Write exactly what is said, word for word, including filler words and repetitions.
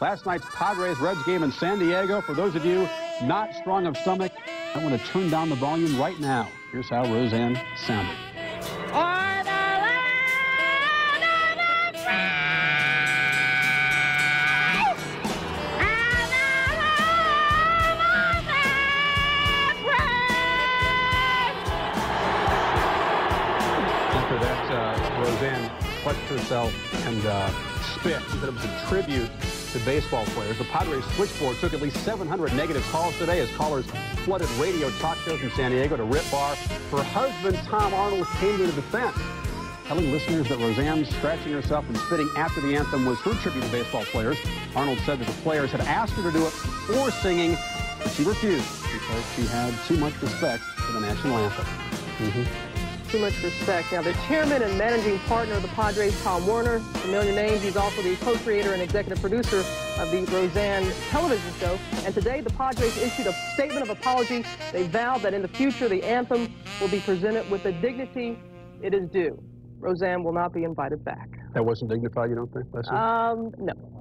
Last night's Padres-Reds game in San Diego. For those of you not strong of stomach, I want to turn down the volume right now. Here's how Roseanne sounded. That uh, Roseanne clutched herself and uh, spit. She said it was a tribute to baseball players. The Padres switchboard took at least seven hundred negative calls today as callers flooded radio talk shows in San Diego to rip bar. Her husband, Tom Arnold, came to the defense, telling listeners that Roseanne scratching herself and spitting after the anthem was her tribute to baseball players. Arnold said that the players had asked her to do it before singing, but she refused because she had too much respect for the national anthem. Mm-hmm. Too much respect. Now, the chairman and managing partner of the Padres, Tom Warner, familiar name, he's also the co-creator and executive producer of the Roseanne television show. And today, the Padres issued a statement of apology. They vowed that in the future, the anthem will be presented with the dignity it is due. Roseanne will not be invited back. That wasn't dignified, you don't think? Last um, no.